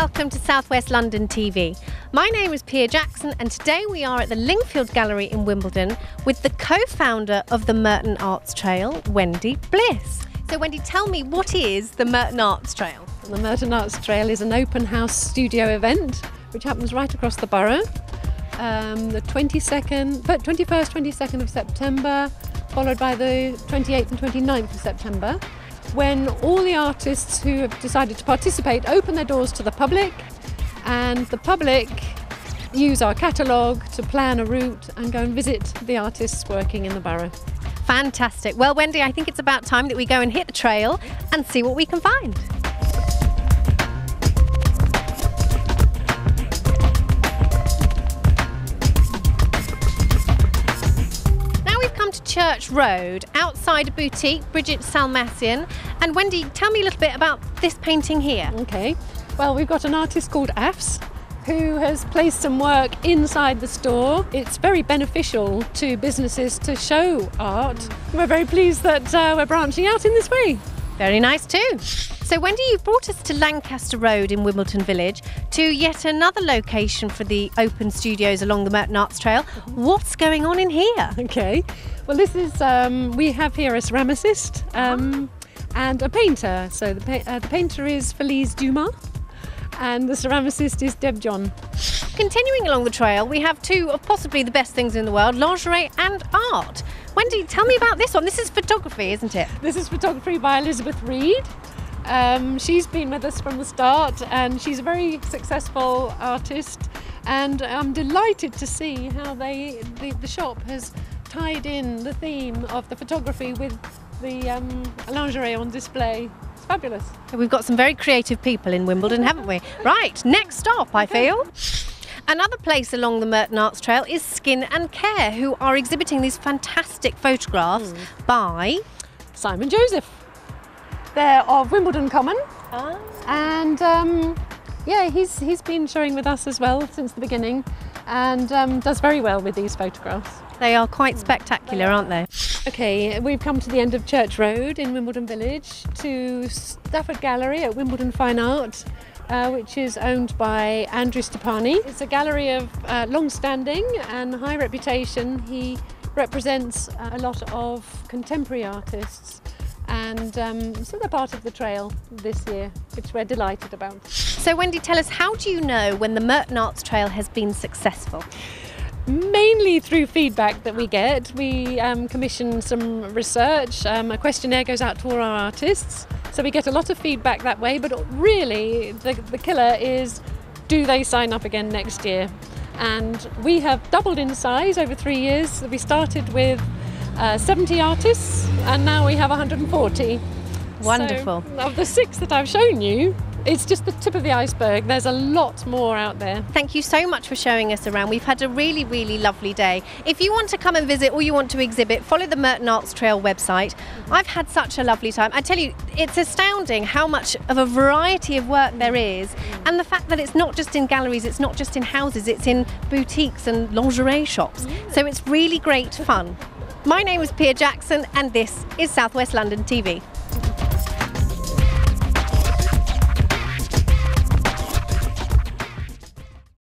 welcome to South West London TV. My name is Pia Jackson and today we are at the Lingfield Gallery in Wimbledon with the co-founder of the Merton Arts Trail, Wendy Bliss. So Wendy, tell me, what is the Merton Arts Trail? The Merton Arts Trail is an open house studio event which happens right across the borough. The 21st, 22nd of September, followed by the 28th and 29th of September. When all the artists who have decided to participate open their doors to the public, and the public use our catalogue to plan a route and go and visit the artists working in the borough. Fantastic. Well, Wendy, I think it's about time that we go and hit the trail and see what we can find. Church Road, outside a boutique, Bridget Salmassian. And Wendy, tell me a little bit about this painting here. Okay, well, we've got an artist called Afs who has placed some work inside the store. It's very beneficial to businesses to show art. We're very pleased that we're branching out in this way. Very nice too. So Wendy, you've brought us to Lancaster Road in Wimbledon Village to yet another location for the open studios along the Merton Arts Trail. What's going on in here? Okay, well this is, we have here a ceramicist and a painter. So the painter is Feliz Dumas and the ceramicist is Deb John. Continuing along the trail, we have two of possibly the best things in the world, lingerie and art. Wendy, tell me about this one. This is photography, isn't it? This is photography by Elizabeth Reed. She's been with us from the start and she's a very successful artist, and I'm delighted to see how the shop has tied in the theme of the photography with the lingerie on display. It's fabulous. So we've got some very creative people in Wimbledon, haven't we? Right, next stop, I feel. Another place along the Merton Arts Trail is Skin and Care, who are exhibiting these fantastic photographs by Simon Joseph. They're of Wimbledon Common, and yeah, he's been showing with us as well since the beginning, and does very well with these photographs. They are quite spectacular, aren't they? Okay, we've come to the end of Church Road in Wimbledon Village to Stafford Gallery at Wimbledon Fine Art, which is owned by Andrew Stepani. It's a gallery of long-standing and high reputation. He represents a lot of contemporary artists, and so they're part of the trail this year, which we're delighted about. So Wendy, tell us, how do you know when the Merton Arts Trail has been successful? Mainly through feedback that we get. We commission some research, a questionnaire goes out to all our artists. So we get a lot of feedback that way, but really the killer is, do they sign up again next year? And we have doubled in size over 3 years. We started with 70 artists and now we have 140. Wonderful. So, of the 6 that I've shown you, it's just the tip of the iceberg. There's a lot more out there. Thank you so much for showing us around. We've had a really, really lovely day. If you want to come and visit or you want to exhibit, follow the Merton Arts Trail website. I've had such a lovely time. I tell you, it's astounding how much of a variety of work there is, and the fact that it's not just in galleries, it's not just in houses, it's in boutiques and lingerie shops. So it's really great fun. My name is Pia Jackson and this is South West London TV.